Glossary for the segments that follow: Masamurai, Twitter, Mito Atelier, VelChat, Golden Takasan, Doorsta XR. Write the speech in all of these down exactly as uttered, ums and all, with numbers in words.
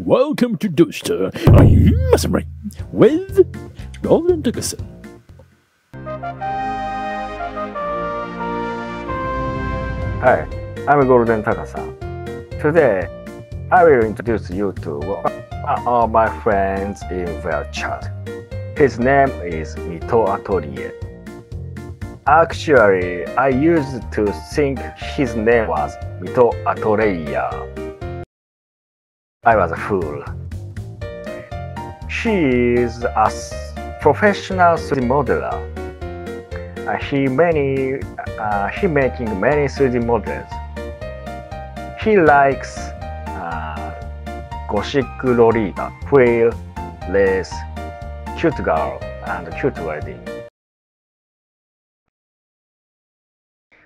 Welcome to Doorsta. I'm Masamurai with Golden Takasan. Hi, I'm Golden Takasan. Today, I will introduce you to one of my friends in VelChat. His name is Mito Atelier. Actually, I used to think his name was Mito Atelier. I was a fool. He is a professional three D modeler. Uh, he many uh, he making many three D models. He likes uh, gothic lolita, queer, lace, cute girl, and cute wedding.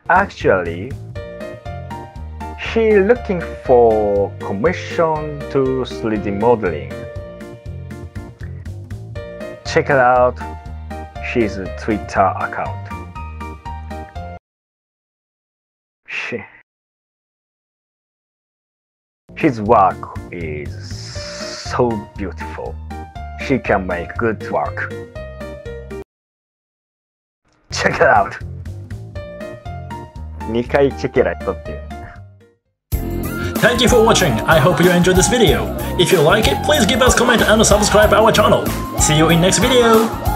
Actually, he's looking for commission to three D modeling. Check out his Twitter account. She, his work is so beautiful. She can make good work. Check it out! にかいチェケラとっていう。 Thank you for watching, I hope you enjoyed this video. If you like it, please give us a comment and subscribe our channel. See you in next video!